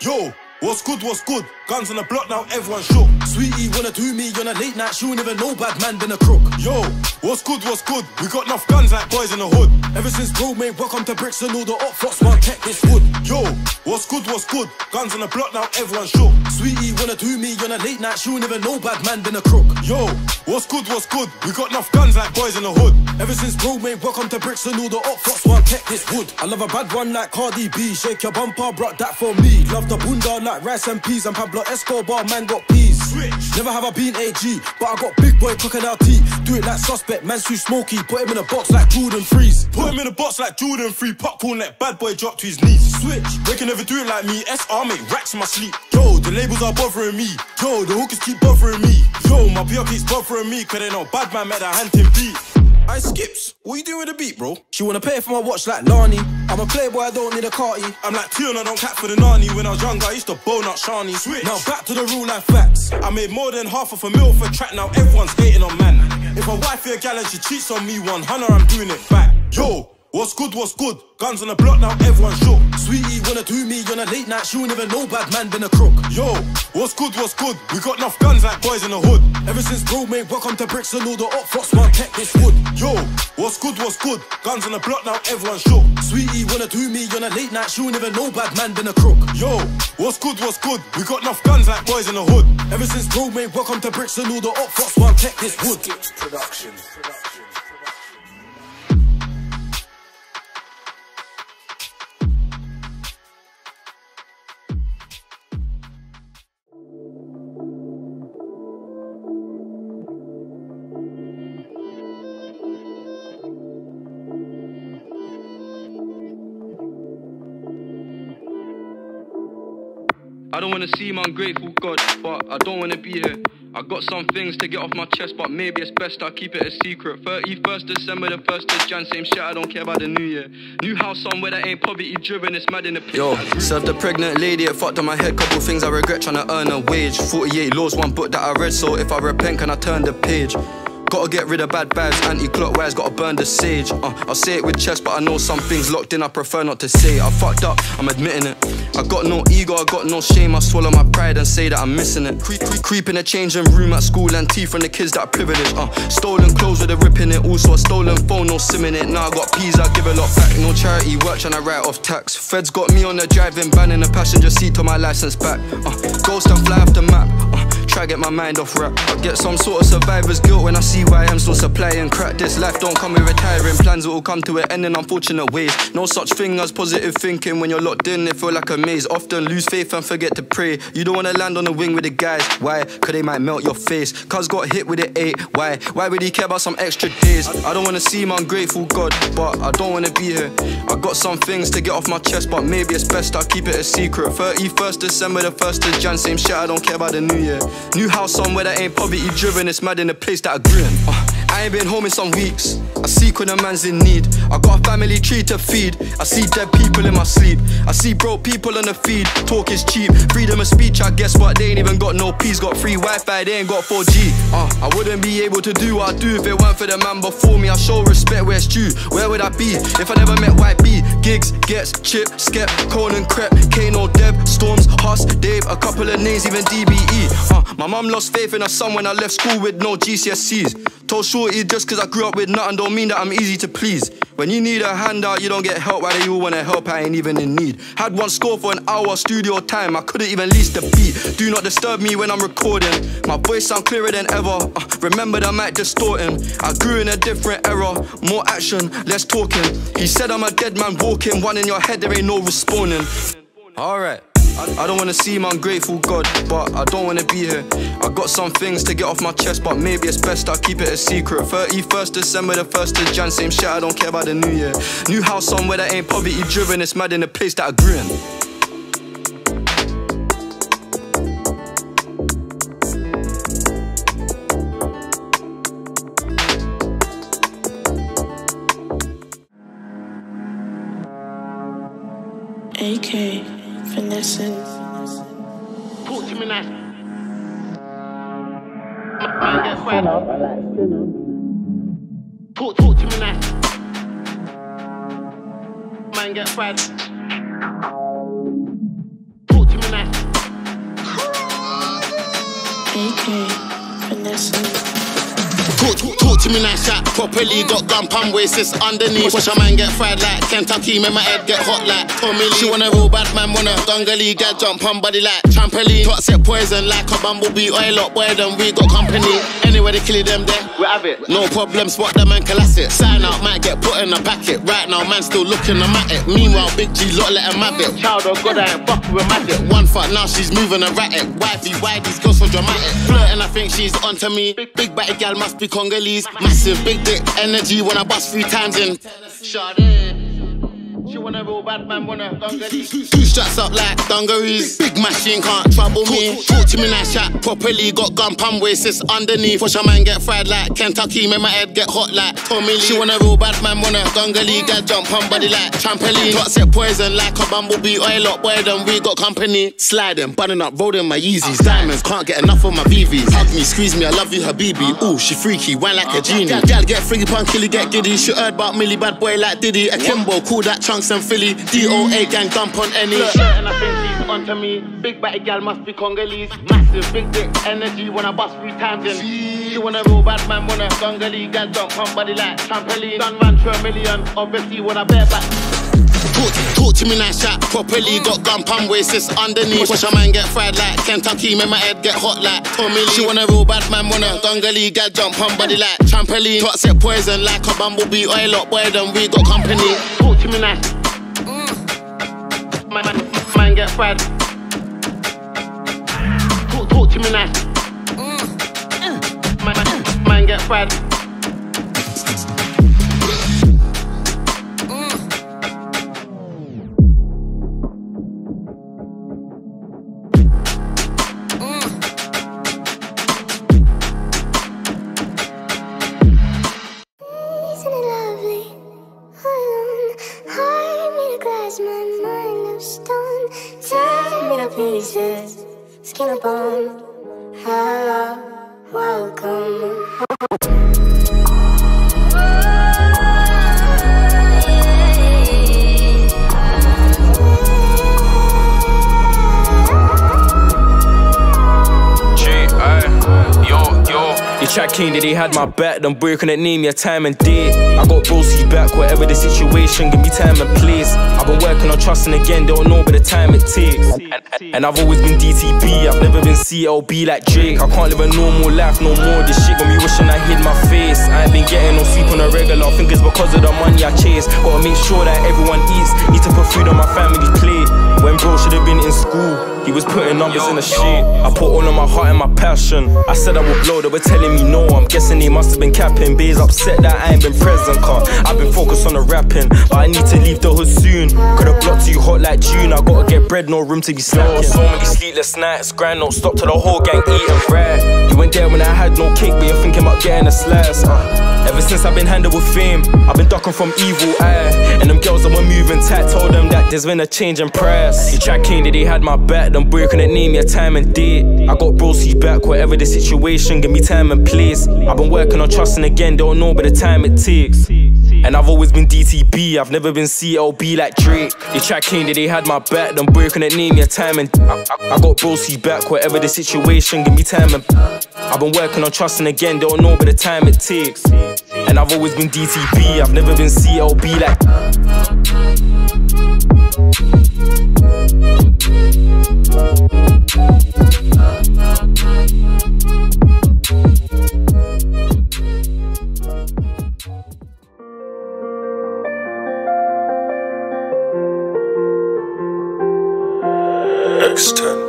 Yo, What's good, what's good? Guns on the block, now everyone shook. Sweetie wanna do me on a late night, she never know bad man than a crook. Yo, what's good, what's good? We got enough guns like boys in the hood. Ever since bro made welcome to bricks and all the op fox, one tech this wood. Yo, what's good, what's good? Guns on the block, now everyone shook. Sweetie wanna do me on a late night, she never know bad man than a crook. Yo, what's good, what's good? We got enough guns like boys in the hood. Ever since bro made welcome to bricks and all the op fox, one tech this wood. I love a bad one like Cardi B, shake your bumper, brought that for me. Love the bunda like rice and peas, and Pablo Escobar, man got peas. Switch. Never have I been A G, but I got big boy cooking out tea. Do it like suspect, man's too smoky. Put him in a box like Jordan Freeze. Put him in a box like Jordan Freeze. Popcorn let bad boy drop to his knees. Switch. They can never do it like me. S R make racks in my sleep. Yo, the labels are bothering me. Yo, the hookers keep bothering me. Yo, my P R keeps bothering me, cause they know bad man made a hand in beat. I skips, what you doing with the beat, bro? She wanna pay for my watch like Lani. I'm a playboy, I don't need a carty. I'm like Tiana, don't cap for the nani. When I was younger, I used to bone out Shani. Switch. Now back to the real life facts. I made more than half of a mil for track, now everyone's hating on man. If a wife or a gal and she cheats on me, one hunter, I'm doing it back. Yo, what's good, what's good? Guns on the block, now everyone shook. Sweetie wanna do me on a late night, she never know bad man than a crook. Yo, what's good, what's good? We got enough guns like boys in the hood. Ever since bro made welcome to bricks and all the op fox, one tech this wood. Yo, what's good, what's good? Guns on the block, now everyone shook. Sweetie wanna do me on a late night, she never know bad man than a crook. Yo, what's good, what's good? We got enough guns like boys in the hood. Ever since bro made welcome to bricks and all the op fox, one tech this wood. Production. Production. I don't wanna seem ungrateful, God, but I don't wanna be here. I got some things to get off my chest, but maybe it's best I keep it a secret. thirty-first December, the first of Jan, same shit, I don't care about the new year. New house somewhere that ain't poverty driven, it's mad in the pit. Yo, served a pregnant lady, it fucked on my head, couple things I regret, trying to earn a wage. forty-eight laws, one book that I read, so if I repent, can I turn the page? Gotta get rid of bad vibes, anti-clockwise, gotta burn the sage. uh, I say it with chest, but I know some things locked in I prefer not to say. I fucked up, I'm admitting it. I got no ego, I got no shame. I swallow my pride and say that I'm missing it. Creep, creep, creep in a changing room at school and tea from the kids that privilege. uh, Stolen clothes with a rip in it, also a stolen phone, no sim in it. Now I got peas, I give a lot back. No charity work, tryna write off tax. Feds got me on the driving ban in the passenger seat till my license back. uh, Ghost and fly off the map. uh, Try get my mind off rap. I get some sort of survivor's guilt when I see why I'm still supplying crack. This life don't come with retiring plans, it will come to an end in unfortunate ways. No such thing as positive thinking. When you're locked in, it feel like a maze. Often lose faith and forget to pray. You don't wanna land on the wing with the guys. Why? Cause they might melt your face. Cuz got hit with an eight. Why? Why would he care about some extra days? I don't wanna seem ungrateful, God, but I don't wanna be here. I got some things to get off my chest, but maybe it's best I keep it a secret. thirty-first December, the first of Jan, same shit, I don't care about the new year. New house somewhere that ain't poverty driven, it's mad in the place that I grew in. uh, I ain't been home in some weeks, I see when a man's in need. I got a family tree to feed, I see dead people in my sleep. I see broke people on the feed, talk is cheap. Freedom of speech, I guess, but they ain't even got no peace. Got free Wi-Fi, they ain't got four G. uh, I wouldn't be able to do what I do if it weren't for the man before me. I show respect where it's due, where would I be if I never met White B? Gigs, Gets, Chip, Skep, Conan, Crep, Kano, Dev, Storms, Huss, Dave, a couple of names, even D B E. uh, My mum lost faith in her son when I left school with no G C S Es. Told shorty just cause I grew up with nothing don't mean that I'm easy to please. When you need a handout, you don't get help. Why do you wanna help? I ain't even in need. Had one score for an hour, studio time, I couldn't even lease the beat. Do not disturb me when I'm recording. My voice sound clearer than ever. uh, Remember that mic distorting. I grew in a different era. More action, less talking. He said I'm a dead man walking. One in your head, there ain't no respawning. Alright. I don't wanna seem ungrateful, God, but I don't wanna be here. I got some things to get off my chest, but maybe it's best I keep it a secret. thirty-first December, the first of Jan, same shit, I don't care about the new year. New house somewhere that ain't poverty driven, it's mad in the place that I grew in. A K Finessing. Talk to me nice. Man, get quiet. Talk, talk to me nice. Man, get quiet. Talk to me nice. J K, Vanessa. Talk, talk to me nice chat, properly got gun pump waist underneath. Watch a man get fried like Kentucky, make my head get hot like Tommy Lee. She wanna roll bad man, wanna dungalee, get jump on body like trampoline. Toxic poison like a bumblebee, oil up boy then we got company. Anyway they kill them there, we have it. No problem, spot them and collapse it. Sign out, might get put in a packet. Right now man still looking, I'm at it. Meanwhile big G lot let him have it. Child of God I ain't fucking with magic. One fuck now she's moving erratic. Wifey why these girls so dramatic. Flirting I think she's onto me. Big batty gal must be Congolese, massive big dick energy when I bust three times in. She wanna roll bad man, wanna dungarees. Two straps up like dungarees. Big machine can't trouble me. Talk to me nice chat, properly got gun pump waist it's underneath. Watch a man get fried like Kentucky, make my head get hot like Tommy Lee. She wanna roll bad man, wanna dungalee, get jump on body like trampoline. Toxic poison like a bumblebee, oil up boy then we got company. Sliding, bunning up, rolling my Yeezys. Diamonds, can't get enough of my B Vs. Hug me, squeeze me, I love you Habibi. Ooh, she freaky, wine like a genie. Gal get freaky, punk killy, get giddy. She heard about Millie, bad boy like Diddy. Akimbo, cool that chunk and Philly, D O A gang dump on any. And I think she's onto me. Big batty gal must be Congolese. Massive big dick energy when I bust three times in. She wanna roll bad man, wanna dungalee, gal dump on body like trampoline. Done run through a million, obviously when I bear back. Talk, talk to me nice chat, properly got gun pump waist it's underneath. Watch a man get fried like Kentucky, make my head get hot like Tommy Lee. She wanna roll bad man, wanna dungalee, get jump on body like trampoline. Toxic poison like a bumblebee, oil up boy then we got company. Talk to me nice, man, man, man get fried. Talk, talk to me nice, man, man, man get fried. Skin of bone. Hello, welcome home. You chat keen that he had my back, then boy couldn't name your time and date. I got Broski back, whatever the situation, give me time and place. I've been working on trusting again, they don't know but the time it takes. And, and I've always been D T B, I've never been C L B like Drake. I can't live a normal life, no more this shit got me wishing I hid my face. I ain't been getting no sleep on a regular, I think it's because of the money I chase. Gotta make sure that everyone eats, need to put food on my family's plate. When bro should've been in school, he was putting numbers yo, in the shit. I put all of my heart and my passion, I said I would blow, they were telling me no, I'm guessing they must have been capping. Bae's upset that I ain't been present, car I've been focused on the rapping, but I need to leave the hood soon. Could've blocked you hot like June, I gotta get bread, no room to be slacking. So many sleepless nights, grind don't stop till the whole gang eating right. You went there when I had no cake, but you're thinking about getting a slice. uh, Ever since I've been handled with fame, I've been ducking from evil eye. And them girls that were moving tight told them that there's been a change in price. He tried cane that they had my back, them boy couldn't name your time and date. I got Broski back, whatever the situation, give me time and place. I've been working on trusting again, don't know but the time it takes. And I've always been D T B, I've never been C L B like Drake. They tried cane that they had my back, them boy couldn't name your time and I, I, I got Broski back, whatever the situation, give me time and I've been working on trusting again, don't know but the time it takes. And I've always been D T B, I've never been C L B like. Next time.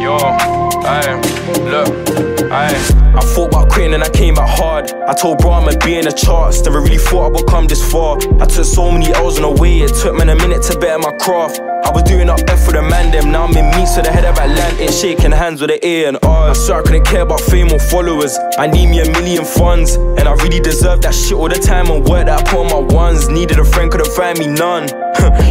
Yo, I look, I. I fought about quitting and I came back hard. I told bro I'ma be in the charts. Never really thought I would come this far. I took so many L's on the way. It took man a minute to better my craft. I was doing up F for the man them. Now I'm in meets with the head of Atlantic, shaking hands with the A and R. I swear I couldn't care about fame or followers. I need me a million funds, and I really deserve that shit all the time and work that I put on my ones. Needed a friend, couldn't find me none.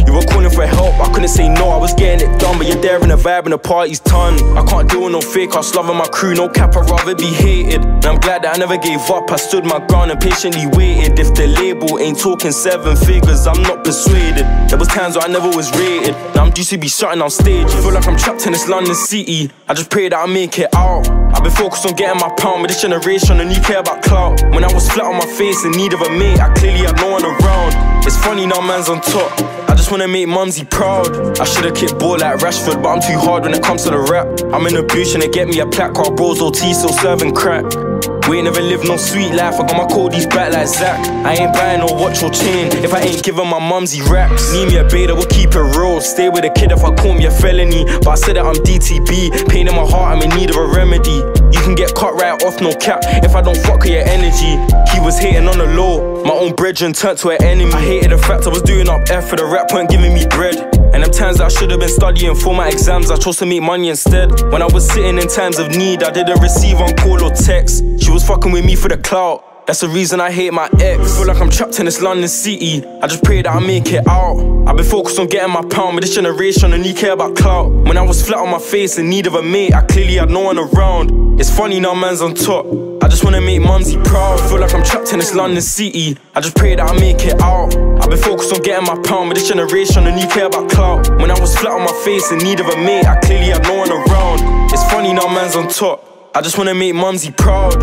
You were calling for help, I couldn't say no, I was getting it done. But you're there in the vibe and the party's ton. I can't deal with no fake, I was loving my crew, no cap, I'd rather be hated. And I'm glad that I never gave up, I stood my ground and patiently waited. If the label ain't talking seven figures, I'm not persuaded. There was times where I never was rated, now I'm due to be shutting on stage. I feel like I'm trapped in this London city, I just pray that I make it out. I've been focused on getting my pound, but this generation only care about clout. When I was flat on my face in need of a mate, I clearly had no one around. It's funny now man's on top, I just wanna make mumsy proud. I should've kicked ball like Rashford, but I'm too hard when it comes to the rap. I'm in the booth and they get me a plaque, while bros O T still serving crack. We ain't never lived no sweet life, I got my Cody's back like Zach. I ain't buying no watch or chain if I ain't giving my mumsy raps. Need me a beta, we'll keep it real. Stay with a kid if I call me a felony. But I said that I'm D T B, pain in my heart, I'm in need of a remedy. You can get cut right off, no cap, if I don't fuck with your energy. He was hating on the low, my own brethren turned to an enemy. I hated the fact I was doing up F for the rap weren't giving me bread. And them times that I should've been studying for my exams, I chose to make money instead. When I was sitting in times of need, I didn't receive on call or text. She was fucking with me for the clout, that's the reason I hate my ex. Feel like I'm trapped in this London city, I just pray that I make it out. I've been focused on getting my pound, but this generation only care about clout. When I was flat on my face in need of a mate, I clearly had no one around. It's funny now man's on top, I just wanna make mumsy proud. Feel like I'm trapped in this London city, I just pray that I make it out. I've been focused on getting my pound, but this generation only care about clout. When I was flat on my face in need of a mate, I clearly had no one around. It's funny now man's on top, I just wanna make mumsy proud.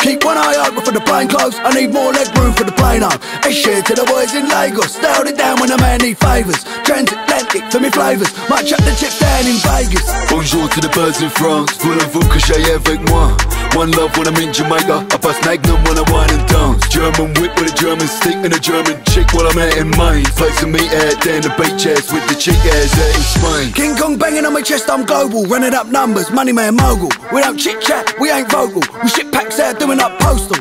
Keep one eye open for the plane clothes, I need more leg room for the plane up. It's shit to the boys in Lagos, they hold it down when a man need favours. Transatlantic for me flavours, might chuck the chip down in Vegas. Bonjour to the birds in France, voulez-vous que j'aille avec moi? One love when I'm in Jamaica, I bust Magnum when I wine and dance. German whip with a German stick and a German chick while I'm out in Maine. Place some meat out down the beach ass with the chick ass out in Spain. King Kong banging on my chest, I'm global, running up numbers, money man mogul. We don't chit chat, we ain't vocal, we shit packs out doing up postal.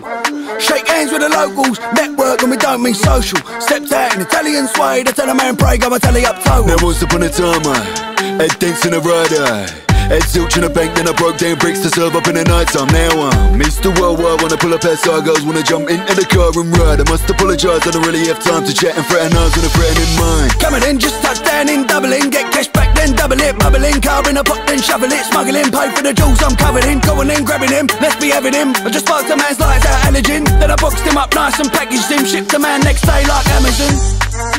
Shake hands with the locals, network and we don't mean social. Steps out in Italian suede, I tell a man pray, go my telly up total. Now once upon a time I had dents in a rider, had zilch in the bank, then I broke down bricks to serve up in the night time. Now I'm Mister Worldwide, wanna pull up past our girls, wanna jump into the car and ride. I must apologise, I don't really have time to chat and fraternise with a threatening mind. Coming in, just touch down in Dublin, get cash back then double it, bubbling, car in a pot then shovel it, smuggling, pay for the jewels I'm covered in, going in, grabbing him, let's be having him. I just sparked a man's lights out allergen, then I boxed him up nice and packaged him, shipped the man next day like Amazon.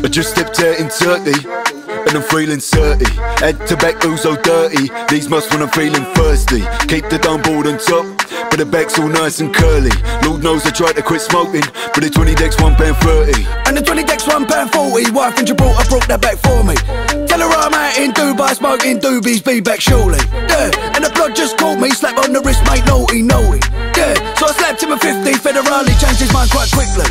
I just stepped out in Turkey, and I'm feeling dirty. Head tobacco's so dirty, these must when I'm feeling thirsty. Keep the dumb board on top, but the back's all nice and curly. Lord knows I tried to quit smoking, but the twenty decks one pound thirty, and the twenty decks one pound forty. Wife in Gibraltar brought that back for me. Tell her I'm out in Dubai smoking doobies, be back shortly. Yeah, and the blood just caught me, slap on the wrist, mate, naughty, naughty. Yeah, so I slapped him a fifty, Federale changed his mind quite quickly.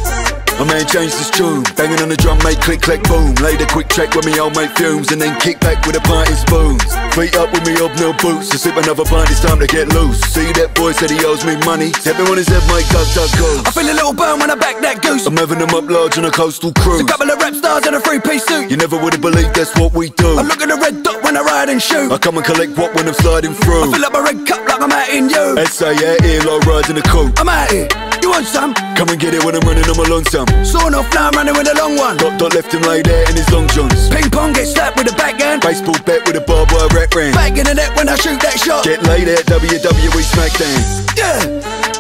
My man changed his tune, banging on the drum, mate, click, click, boom. Laid a quick track with me old mate fumes, and then kick back with a pint in spoons. Feet up with me hobnail boots, to sip another pint, it's time to get loose. See that boy said he owes me money, everyone is there, mate, duck, duck, goose. I feel a little burn when I back that goose, I'm having them up large on a coastal cruise. A couple of rap stars in a three-piece suit, you never would've believed that's what we do. I look at the red dot when I ride and shoot, I come and collect what when I'm sliding through. I fill up my red cup like I'm out in you, S A out here like riding a coupe. I'm out here, you want some? Come and get it when I'm running on my long some. Sawing off now I'm running with a long one, Dot Dot left him laid out in his long johns. Ping pong get slapped with a backhand, baseball bat with a barbed wire rat round. Back in the net when I shoot that shot, get laid out W W E Smackdown. Yeah,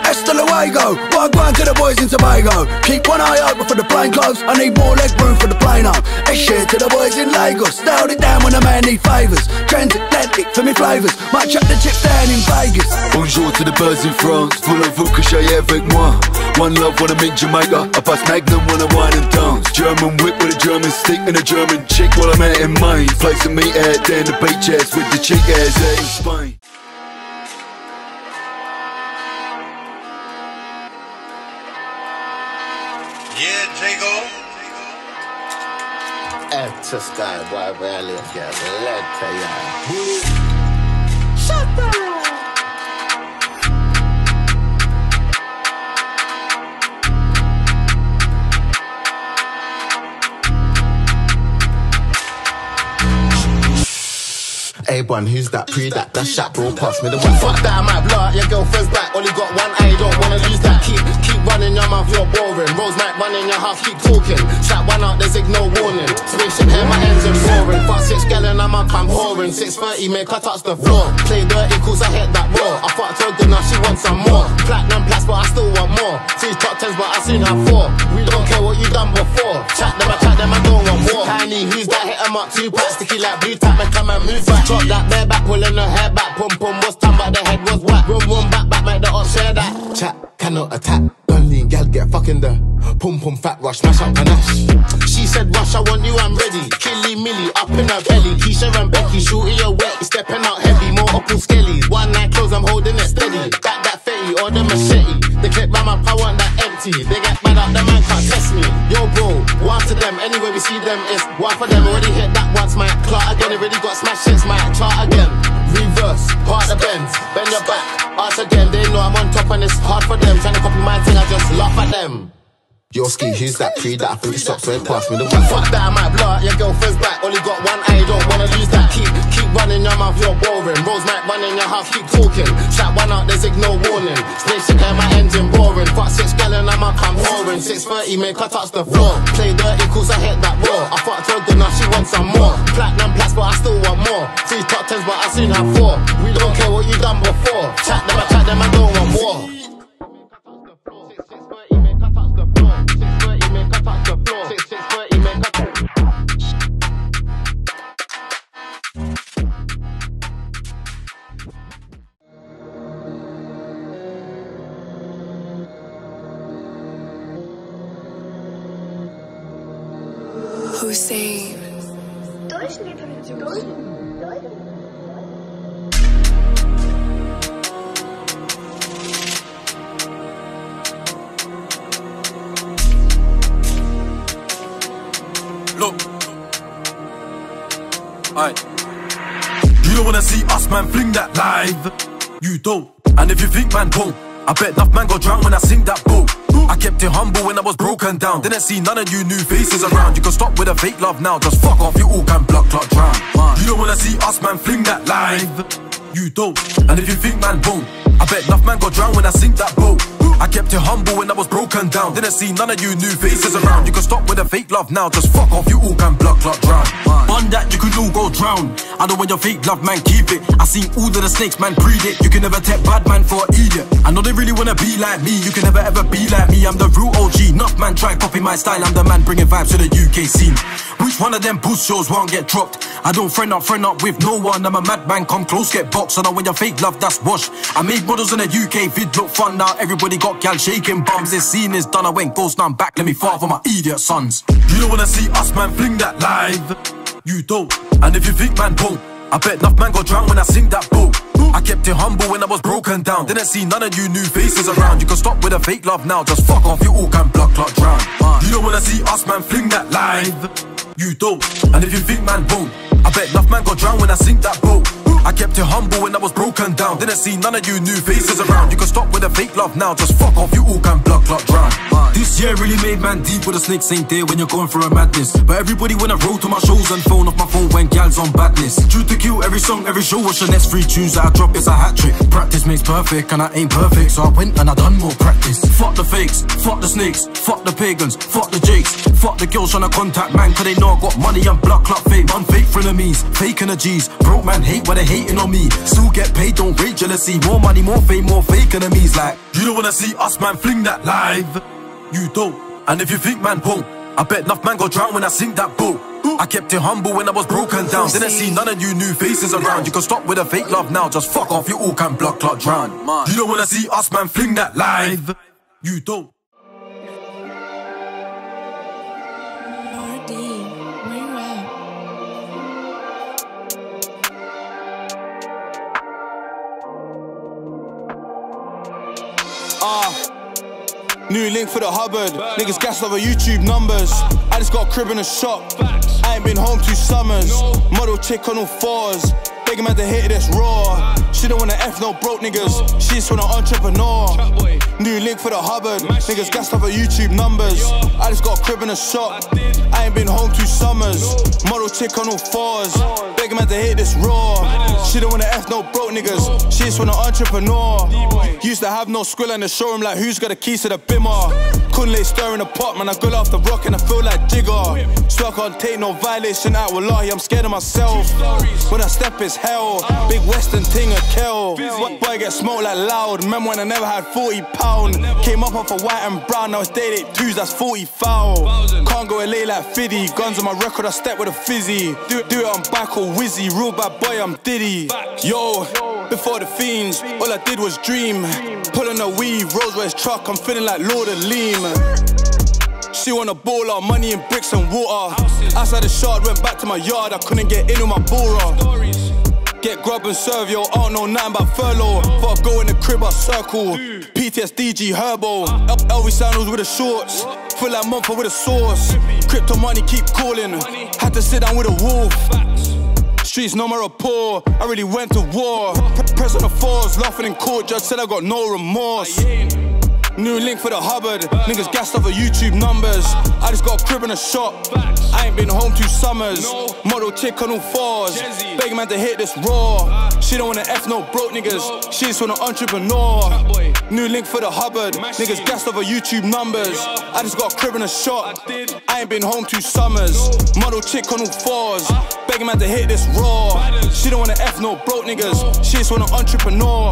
that's still away. Tobago. Wagwan to the boys in Tobago. Keep one eye open for the plane clothes. I need more leg room for the plane up. It's shit to the boys in Lagos. Nailed it down when a man need favours. Transatlantic for me flavours. Might chuck the chip down in Vegas. Bonjour to the birds in France. Full of vous couchez avec moi. One love when I'm in Jamaica. I pass Magnum when I wine and dance. German whip with a German stick and a German chick while I'm out in Maine. Placing me out down the beach ass with the chick ass out in Spain. This guy, boy, where I live, yeah, let tell ya. Shut up. Hey, one, who's that pre that? That shot bro past me the one. Fuck that, I might blow out your girlfriend's back. Only got one eye, don't wanna lose that. Keep. Running your mouth, you're boring. Rose might run in your house, keep talking. Chat one out, there's no warning. Spaceship air, my engine roaring. Fast six gallon, I'm up, I'm whoring. six thirty, make her touch the floor. Play dirty, cause I hit that raw. I fucked her good, now she wants some more. Platinum plus, but I still want more. Two top tens, but I seen her four. We don't care what you done before. Chat them, I chat them, I don't want war. Tiny, who's that? Hit em up, two packs. Sticky like blue tap, make come and move back. Drop that bare back, pulling her hair back. Pum pum, what's time, but the head was whack. Run, run, back, back, make the up share that. Chat, cannot attack. Lean gal get fucking the pum pum fat rush, mash up and ash. She said rush, I want you, I'm ready. Killy Millie up in her belly. Keisha and Becky, shooting your wet, stepping out heavy, more up on skelly. One night close, I'm holding it steady. Back that fetty or the machete. The clip by my power and that empty. They get mad up, the man can't test me. Yo bro, one to them, anywhere we see them is one for them. Already hit that once, my clock again. Already got smashed since my chart again. Reverse, part the bends, bend your back. Ask again, they know I'm on top and it's hard for them. Trying to copy my thing, I just laugh at them. Yo ski, who's that tree that I think stops when past me the one? Fuck that, I might blow out your girlfriend's back. Only got one eye, don't wanna lose that. Keep, keep running your mouth, you're boring. Rose might run in your house, keep talking. Chat one out, there's no warning. Snake shit, my engine boring. Fuck six gallon, I'm up, I'm roaring. six thirty, make her touch the floor. Play dirty, cause I hit that raw. I fucked her good, now she wants some more. Platinum plus, but I still want more. Three top tens, but I seen her four. We don't care what you done before. Chat them, I chat them, I don't want war. Hussein. Look, aye. You don't wanna see us, man, fling that live. You don't. And if you think, man, boom, I bet enough man go drown when I sing that boat. I kept it humble when I was broken down. Didn't see none of you new faces around. You can stop with a fake love now. Just fuck off, you all can block, clot, drown. You don't wanna see us, man, fling that live. You don't. And if you think, man, boom, I bet enough man go drown when I sink that boat. I kept it humble when I was broken down. Didn't see none of you new faces around. You can stop with a fake love now. Just fuck off, you all can block, clot, drown. On that, you can all go drown. I don't want your fake love, man, keep it. I seen all of the snakes, man, breed it. You can never take bad man for an idiot. I know they really wanna be like me. You can never ever be like me. I'm the real O G, enough man try copy my style. I'm the man bringing vibes to the U K scene. Which one of them push shows won't get dropped? I don't friend up, friend up with no one. I'm a madman, come close, get boxed. I know when your fake love, that's wash. I made models in the U K, vid look fun. Now everybody got gal shaking bums. This scene is done, I went ghost, now I'm back. Let me father my idiot sons. You don't wanna see us, man, fling that live. You don't. And if you think, man, boom, I bet enough man go drown when I sink that boat. I kept it humble when I was broken down. Didn't see none of you new faces around. You can stop with a fake love now. Just fuck off, you all can block, clot, drown. You don't wanna see us, man, fling that live. You don't. And if you think, man, boom, I bet enough man go drown when I sink that boat. I kept it humble when I was broken down. Didn't see none of you new faces around. You can stop with a fake love now. Just fuck off, you all can block, clot, drown. This year really made man deep with the snakes ain't there when you're going for a madness. But everybody when I roll to my shows and phone off my phone when gals on badness. Due to kill every song, every show, watch the next three tunes that I drop is a hat trick. Practice makes perfect and I ain't perfect, so I went and I done more practice. Fuck the fakes, fuck the snakes, fuck the pagans, fuck the jakes. Fuck the girls trying to contact man, cause they know I got money and block clock fame. Unfake frenemies, fake energies. Broke man hate where they hating on me. Still get paid, don't rate jealousy. More money, more fame, more fake enemies. Like, you don't wanna see us, man, fling that live. You don't, and if you think, man, won't. I bet enough man go drown when I sink that boat. I kept it humble when I was broken down. Didn't see none of you new faces around. You can stop with a fake love now, just fuck off, you all can blood clot drown. You don't wanna see us, man, fling that live. You don't. New link for the Hubbard. Niggas gassed over YouTube numbers. I just got a crib in a shop. I ain't been home two summers. Model chick on all fours. Begging man to hit it, that's raw. She don't wanna F no broke niggas. She just wanna entrepreneur. New link for the Hubbard. Niggas gassed over YouTube numbers. I just got a crib in a shop. I ain't been home two summers. Model chick on all fours. Begging man to hit this raw. She don't wanna F no broke niggas. She just wanna entrepreneur. Used to have no squill in the showroom, like who's got the keys to the bimmer? Couldn't lay stir in the pot, man. I go off the rock and I feel like Jigger. Swear I can't take no violation out. Wallahi, I'm scared of myself. When I step, it's hell. Big Western thing, a kill. Boy, get smoked like loud. Remember when I never had forty pound? Came up off a white and brown. Now it's day date twos, that's forty foul. Can't go L A like fifty. Guns on my record, I step with a fizzy. Do, do it on back or Wizzy. Real bad boy, I'm Diddy. Yo, before the fiends, all I did was dream. Pulling a weave, Rolls-Royce truck, I'm feeling like Lord of Leem. She wanna ball out, money in bricks and water. Outside the shard, went back to my yard, I couldn't get in with my Bora. Get grub and serve, yo, I don't know nothing about furlough. Fuck, go in the crib, I circle. P T S D, G Herbo. L V sandals with the shorts. Feel like Mumford with a sauce. Crypto money, keep calling. Had to sit down with a wolf. Streets, no more rapport, I really went to war. Press on the fours, laughing in court, judge said I got no remorse. New link for the Hubbard, niggas gassed off of YouTube numbers. I just got a crib in a shop, I ain't been home two summers. Model chick on all fours, begging man to hit this raw. She don't wanna F no broke niggas, she just wanna entrepreneur. New link for the Hubbard, niggas gassed off of YouTube numbers. I just got a crib in a shop, I ain't been home two summers. Model chick on all fours, begging man to hit this raw. She don't wanna F no broke niggas, she just wanna entrepreneur.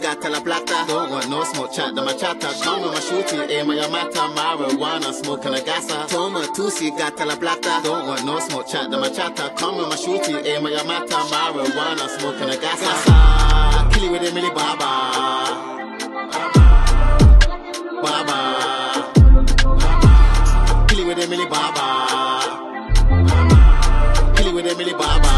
Got la plata, don't want no smoke chat, the machata, come with my shooting, eh, my yamata, marijuana, smoking a gasa, toma, tusi, got la plata, don't want no smoke chat, the machata, come with my shooting, eh, my yamata, marijuana, smoking a gasa, kill it with a milli baba, baba, kill it with a milli baba, kill it with a milli baba.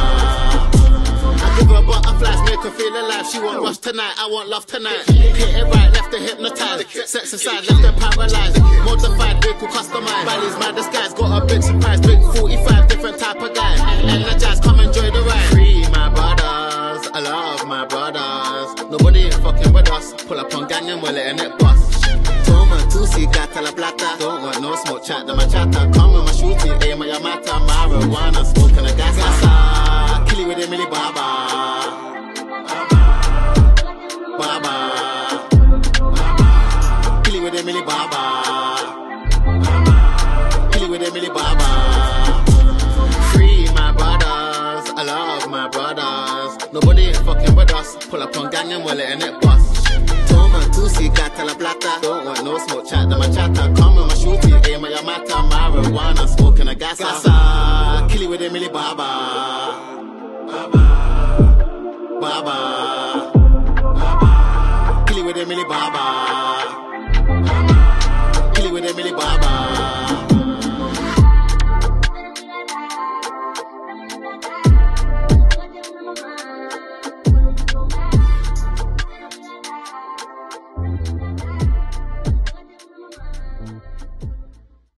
Her butterflies make her feel alive. She want rush tonight, I want love tonight. Hit it right, left her hypnotized. Sex aside, left her paralyzed. Modified, vehicle customized. Bally's my disguise, got a big surprise. Big forty-five, different type of guy. Energize, come enjoy the ride. Free my brothers, I love my brothers. Nobody ain't fucking with us. Pull up on gang and we're letting it bust. Toma, tusi, gata la plata. Don't want no smoke chat, the machata. Come with my shooting, aim my yamata. Marijuana, smoking a gas. Kill it with a milli baba, baba, kill it with a milli baba, kill it with a milli baba. Free my brothers, I love my brothers. Nobody ain't fucking with us. Pull up on gang and we're letting it bust. Toma, tusi, gata la plata. Don't want no smoke chat, the machata. Come with my shooting, aim my yamata. Marijuana, smoking a gasa. Gasa, kill it with a milli baba. Baba, Baba, Baba, kill it with a milli Baba.